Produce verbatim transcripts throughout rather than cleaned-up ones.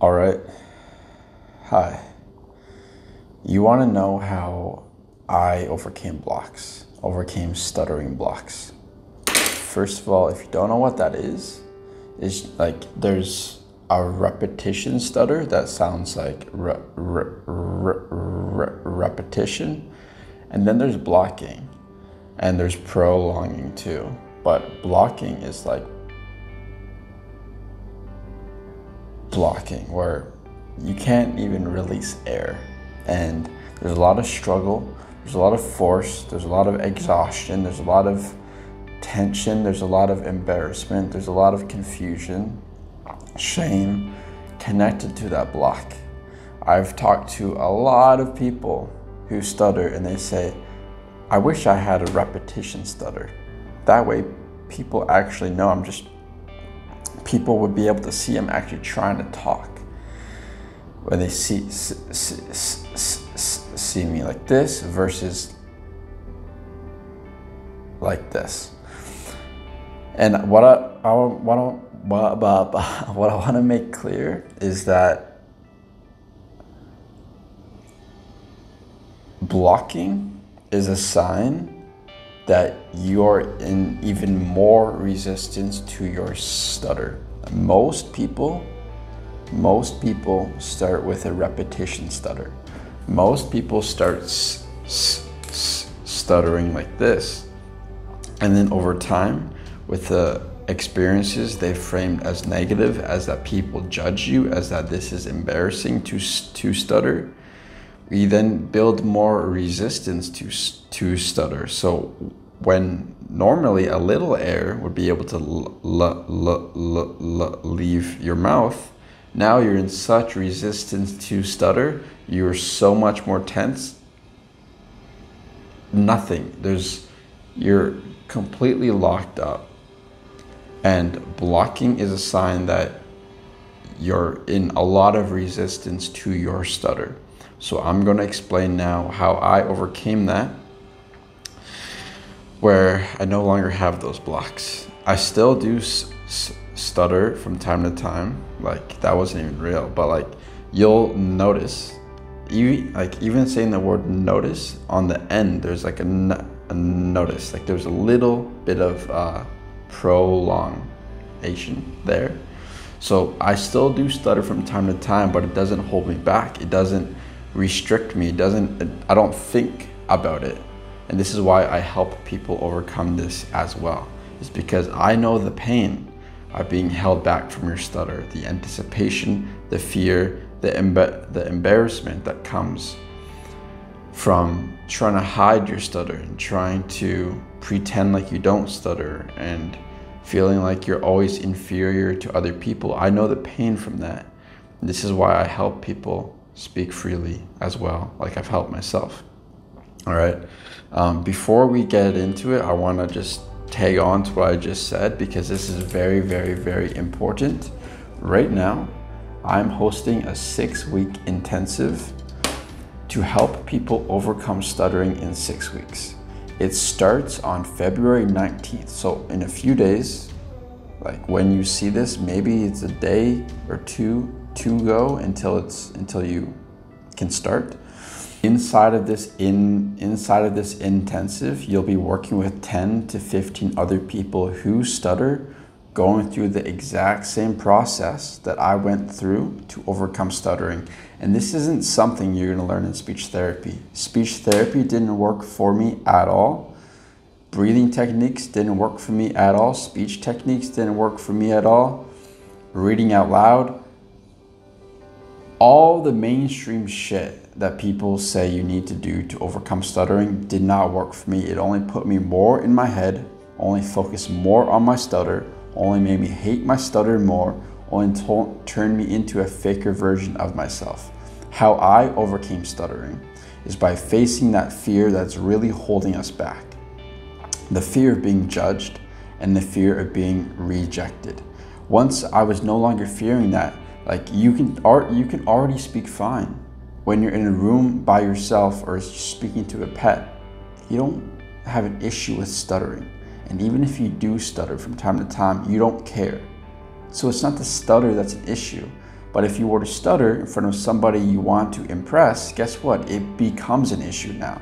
All right. Hi. You want to know how I overcame blocks, overcame stuttering blocks. First of all, if you don't know what that is, it's like there's a repetition stutter that sounds like re re re re repetition. And then there's blocking and there's prolonging too. But blocking is like blocking where you can't even release air, and there's a lot of struggle, there's a lot of force, there's a lot of exhaustion, there's a lot of tension, there's a lot of embarrassment, there's a lot of confusion, shame connected to that block. I've talked to a lot of people who stutter and they say, I wish I had a repetition stutter. That way people actually know I'm just people would be able to see I'm actually trying to talk. When they see, see, see me like this versus like this. And what I, I, what I, what I want to make clear is that blocking is a sign that you're in even more resistance to your stutter. Most people, most people start with a repetition stutter. Most people start s s s stuttering like this. And then over time, with the experiences they framed as negative, as that people judge you, as that this is embarrassing to, to stutter, we then build more resistance to, to stutter. So when normally a little air would be able to l l l l l leave your mouth, now you're in such resistance to stutter, you're so much more tense. Nothing, there's, you're completely locked up. And blocking is a sign that you're in a lot of resistance to your stutter. So I'm going to explain now how I overcame that, where I no longer have those blocks. I still do s s stutter from time to time, like that wasn't even real, but like you'll notice, even, like even saying the word notice on the end, there's like a, n a notice, like there's a little bit of uh, prolongation there. So I still do stutter from time to time, but it doesn't hold me back. It doesn't restrict me. It doesn't, I don't think about it. And this is why I help people overcome this as well. It's because I know the pain of being held back from your stutter, the anticipation, the fear, the emb the embarrassment that comes from trying to hide your stutter and trying to pretend like you don't stutter and feeling like you're always inferior to other people. I know the pain from that. And this is why I help people speak freely as well, like I've helped myself. All right. Um, before we get into it, I want to just tag on to what I just said, because this is very, very, very important. Right now, I'm hosting a six-week intensive to help people overcome stuttering in six weeks. It starts on February nineteenth. So in a few days, like when you see this, maybe it's a day or two to go until it's until you can start. Inside of this in inside of this intensive, you'll be working with ten to fifteen other people who stutter, going through the exact same process that I went through to overcome stuttering. And this isn't something you're going to learn in speech therapy. Speech therapy didn't work for me at all. Breathing techniques didn't work for me at all. Speech techniques didn't work for me at all. Reading out loud. All the mainstream shit that people say you need to do to overcome stuttering did not work for me. It only put me more in my head, only focused more on my stutter, only made me hate my stutter more, only turned me into a faker version of myself. How I overcame stuttering is by facing that fear that's really holding us back. The fear of being judged and the fear of being rejected. Once I was no longer fearing that, like you can, art, you can already speak fine. When you're in a room by yourself or speaking to a pet, you don't have an issue with stuttering. And even if you do stutter from time to time, you don't care. So it's not the stutter that's an issue, But if you were to stutter in front of somebody you want to impress, guess what? It becomes an issue now.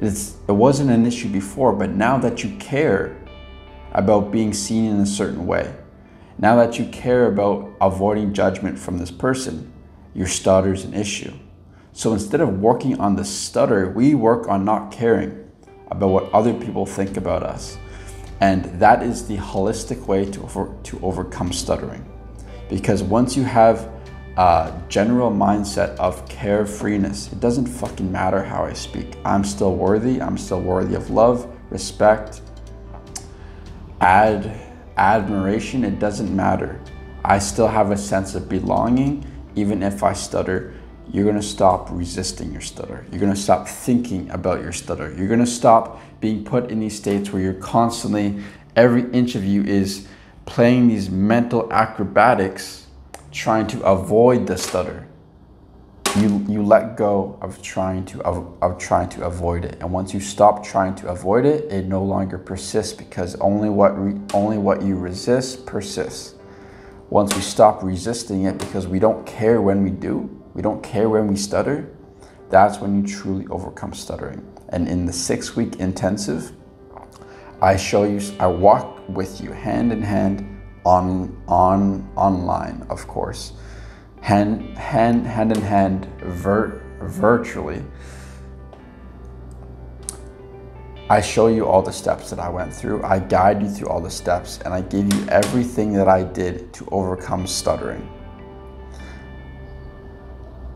It's, it wasn't an issue before, but now that you care about being seen in a certain way, now that you care about avoiding judgment from this person, your stutter is an issue. So instead of working on the stutter, we work on not caring about what other people think about us. And that is the holistic way to, over, to overcome stuttering. Because once you have a general mindset of carefreeness, it doesn't fucking matter how I speak. I'm still worthy. I'm still worthy of love, respect, ad, admiration. It doesn't matter. I still have a sense of belonging. Even if I stutter, you're going to stop resisting your stutter. You're going to stop thinking about your stutter. You're going to stop being put in these states where you're constantly, every inch of you is playing these mental acrobatics, trying to avoid the stutter. You, you let go of trying, to, of, of trying to avoid it. And once you stop trying to avoid it, it no longer persists, because only what, re, only what you resist persists. Once we stop resisting it, because we don't care when we do, we don't care when we stutter, that's when you truly overcome stuttering. And in the six week intensive, I show you, I walk with you hand in hand on, on, online, of course, hand, hand, hand in hand vir, virtually. I show you all the steps that I went through. I guide you through all the steps, and I give you everything that I did to overcome stuttering.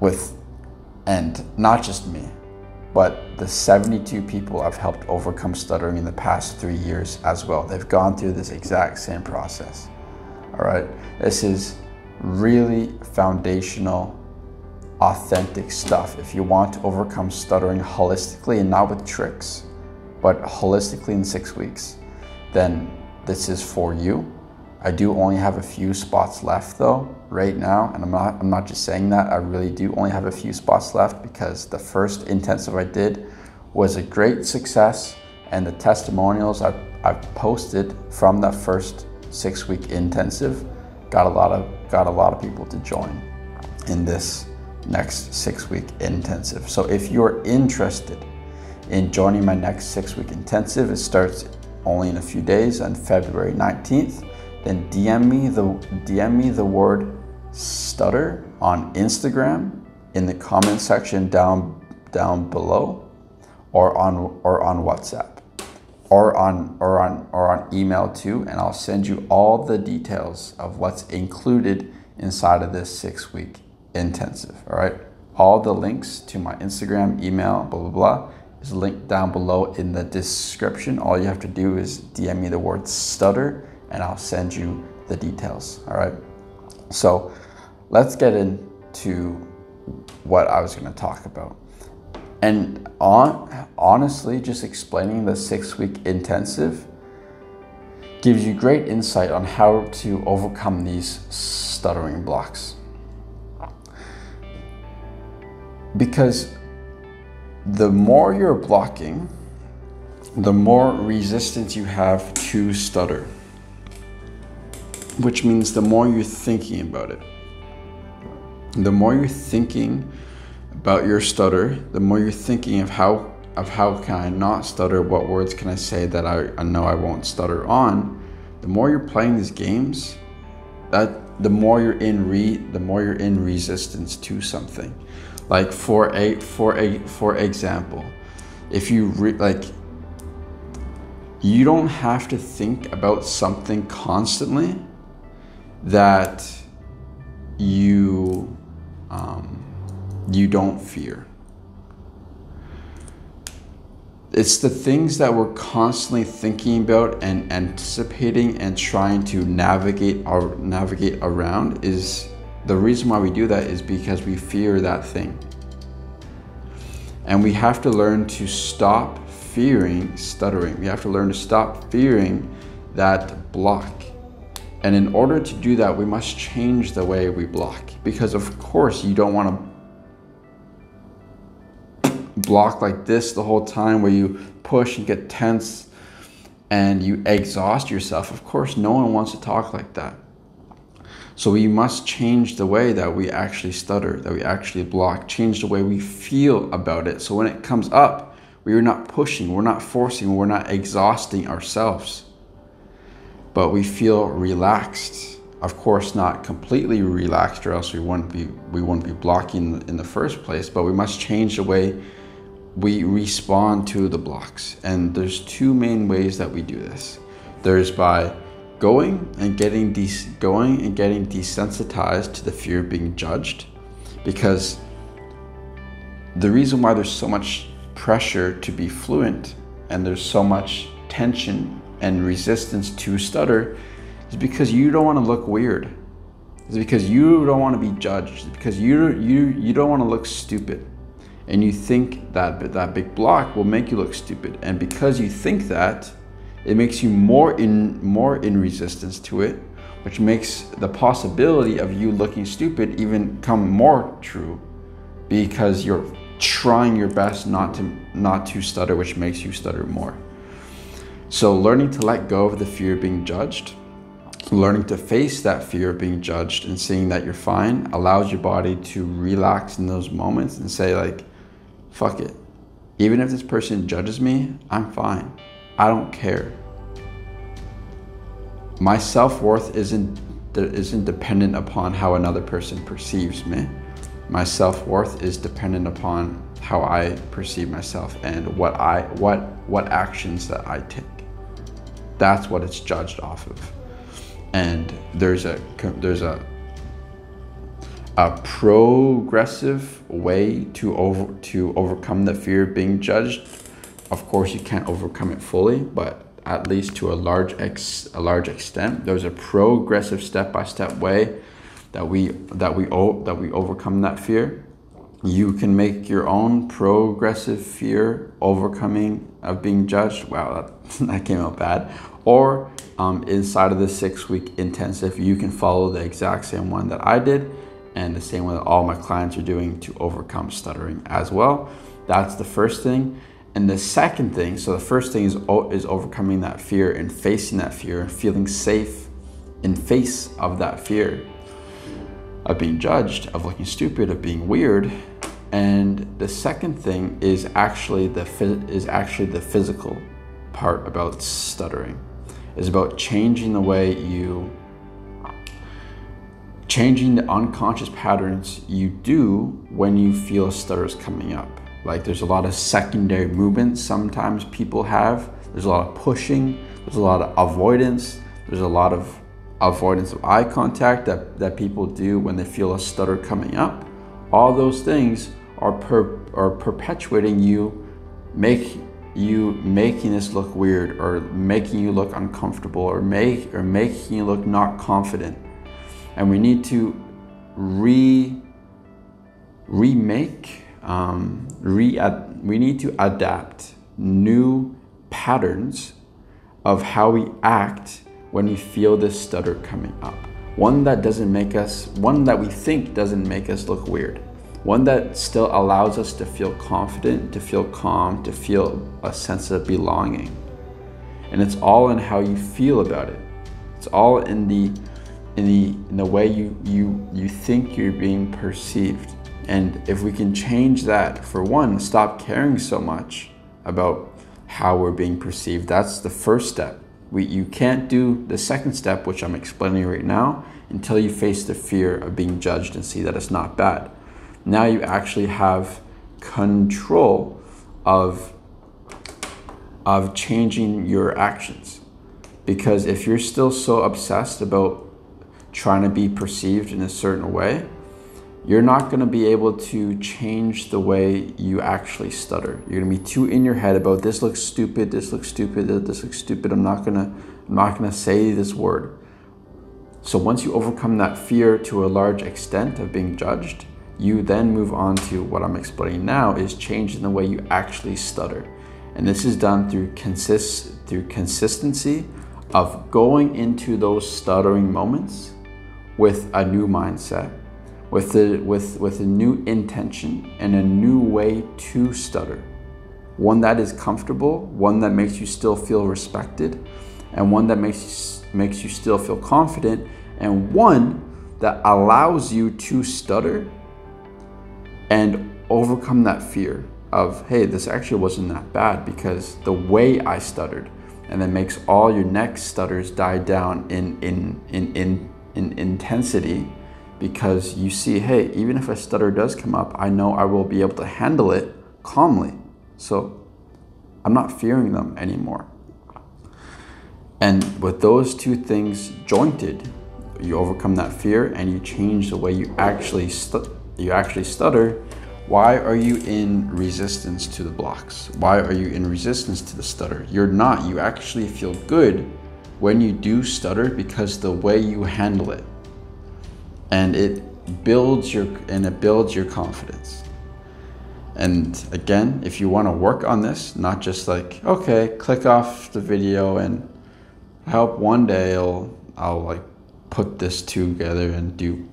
With, and not just me, but the seventy-two people I've helped overcome stuttering in the past three years as well. They've gone through this exact same process. All right. This is really foundational, authentic stuff. If you want to overcome stuttering holistically and not with tricks, but holistically in six weeks, then this is for you. I do only have a few spots left though, right now. And I'm not, I'm not just saying that, I really do only have a few spots left, because the first intensive I did was a great success, and the testimonials I've, I've posted from that first six week intensive got a lot of, got a lot of people to join in this next six week intensive. So if you're interested in joining my next six week intensive, it starts only in a few days on February nineteenth. Then D M me the D M me the word stutter on Instagram in the comment section down down below, or on or on WhatsApp, or on or on or on email too, and I'll send you all the details of what's included inside of this six week intensive. All right, all the links to my Instagram, email, blah blah blah, is linked down below in the description. All you have to do is D M me the word stutter, and I'll send you the details. All right. So let's get into what I was going to talk about. And on, honestly, just explaining the six week intensive gives you great insight on how to overcome these stuttering blocks. Because the more you're blocking, the more resistance you have to stutter, which means the more you're thinking about it. The more you're thinking about your stutter, the more you're thinking of how of how can I not stutter, what words can I say that I, I know I won't stutter on, the more you're playing these games, that the more you're in re the more you're in resistance to something. Like for a for a for example, if you re, like you don't have to think about something constantly that you um, you don't fear. It's the things that we're constantly thinking about and anticipating and trying to navigate or navigate around. Is the reason why we do that is because we fear that thing, and we have to learn to stop fearing stuttering. We have to learn to stop fearing that block. And in order to do that, we must change the way we block, because of course you don't want to block like this the whole time, where you push and get tense and you exhaust yourself. Of course, no one wants to talk like that. So we must change the way that we actually stutter, that we actually block, change the way we feel about it. So when it comes up, we are not pushing, we're not forcing, we're not exhausting ourselves, but we feel relaxed. Of course, not completely relaxed, or else we wouldn't be, we wouldn't be blocking in the first place, but we must change the way we respond to the blocks. And there's two main ways that we do this. There's by going and getting going and getting desensitized to the fear of being judged, because the reason why there's so much pressure to be fluent and there's so much tension and resistance to stutter is because you don't want to look weird. It's because you don't want to be judged. It's because you you you don't want to look stupid. And you think that that big block will make you look stupid. And because you think that, it makes you more in more in resistance to it, which makes the possibility of you looking stupid even come more true, because you're trying your best not to not to stutter, which makes you stutter more. So learning to let go of the fear of being judged, learning to face that fear of being judged and seeing that you're fine, allows your body to relax in those moments and say, like, fuck it. Even if this person judges me, I'm fine. I don't care. My self-worth isn't, isn't dependent upon how another person perceives me. My self-worth is dependent upon how I perceive myself and what, I, what, what actions that I take. That's what it's judged off of. And there's a there's a a progressive way to over to overcome the fear of being judged. Of course, you can't overcome it fully, but at least to a large ex a large extent, there's a progressive step-by-step way that we that we that we overcome that fear. You can make your own progressive fear overcoming of being judged. Wow, that, that came out bad. Or um, inside of the six-week intensive, you can follow the exact same one that I did and the same one that all my clients are doing to overcome stuttering as well. That's the first thing. And the second thing, so the first thing is, is overcoming that fear and facing that fear and feeling safe in face of that fear of being judged, of looking stupid, of being weird. And the second thing is actually the is actually the physical part about stuttering. It's about changing the way you, changing the unconscious patterns you do when you feel stutters coming up. Like, there's a lot of secondary movements sometimes people have. There's a lot of pushing, there's a lot of avoidance, there's a lot of avoidance of eye contact that, that people do when they feel a stutter coming up. All those things are, per, are perpetuating you, make you making this look weird, or making you look uncomfortable, or make or making you look not confident. And we need to re remake, um, re we need to adapt new patterns of how we act when we feel this stutter coming up. One that doesn't make us, one that we think doesn't make us look weird. One that still allows us to feel confident, to feel calm, to feel a sense of belonging. And it's all in how you feel about it. It's all in the, in the, in the way you, you, you think you're being perceived. And if we can change that, for one, stop caring so much about how we're being perceived. That's the first step. We, you can't do the second step, which I'm explaining right now, until you face the fear of being judged and see that it's not bad. Now you actually have control of, of changing your actions. Because if you're still so obsessed about trying to be perceived in a certain way, you're not going to be able to change the way you actually stutter. You're going to be too in your head about, this looks stupid, this looks stupid, this looks stupid. I'm not going to, I'm not going to say this word. So once you overcome that fear to a large extent of being judged, you then move on to what I'm explaining now, is changing the way you actually stutter. And this is done through consist through consistency of going into those stuttering moments with a new mindset, with a, with, with a new intention and a new way to stutter. One that is comfortable, one that makes you still feel respected, and one that makes you, makes you still feel confident, and one that allows you to stutter and overcome that fear of, hey, this actually wasn't that bad because the way I stuttered, and then makes all your next stutters die down in in in in, in intensity, because you see, hey, even if a stutter does come up, I know I will be able to handle it calmly. So I'm not fearing them anymore. And with those two things jointed, you overcome that fear and you change the way you actually stu- you actually stutter. Why are you in resistance to the blocks? Why are you in resistance to the stutter? You're not. You actually feel good when you do stutter because the way you handle it, and it builds your and it builds your confidence. And again, if you want to work on this, not just like, okay, click off the video and I hope one day I'll, I'll like put this together and do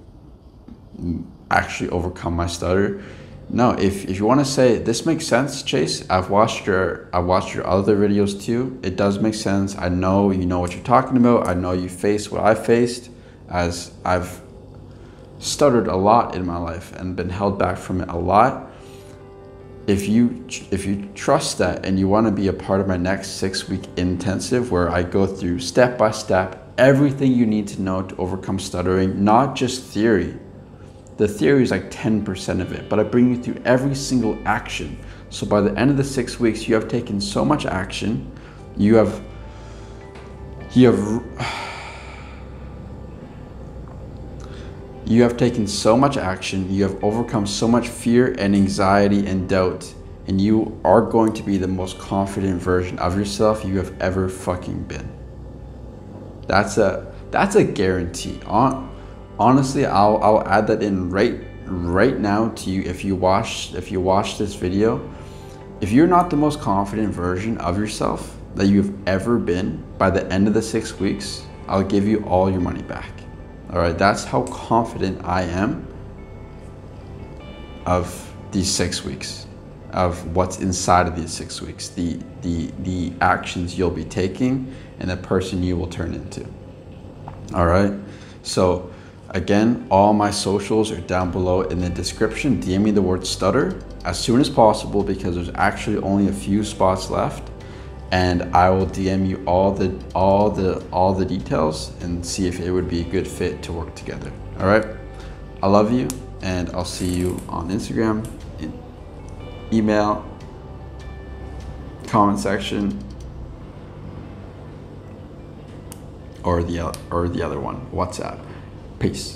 actually overcome my stutter. No, if, if you want to say, this makes sense, Chase, I've watched your I watched your other videos too. It does make sense. I know you know what you're talking about. I know you faced what I faced, as I've stuttered a lot in my life and been held back from it a lot. If you, if you trust that and you want to be a part of my next six week intensive where I go through step by step everything you need to know to overcome stuttering, not just theory. The theory is like ten percent of it, but I bring you through every single action. So by the end of the six weeks, you have taken so much action. You have, you have, you have taken so much action. You have overcome so much fear and anxiety and doubt, and you are going to be the most confident version of yourself you have ever fucking been. That's a, that's a guarantee. On, Honestly, I'll, I'll add that in right right now to you. If you watch if you watch this video, if you're not the most confident version of yourself that you've ever been, by the end of the six weeks, I'll give you all your money back. All right, that's how confident I am of these six weeks, of what's inside of these six weeks, the, the, the actions you'll be taking and the person you will turn into. All right, so again, all my socials are down below in the description. D M me the word stutter as soon as possible because there's actually only a few spots left, and I will D M you all the all the all the details and see if it would be a good fit to work together. All right, I love you, and I'll see you on Instagram, in email, comment section, or the or the other one, WhatsApp. Peace.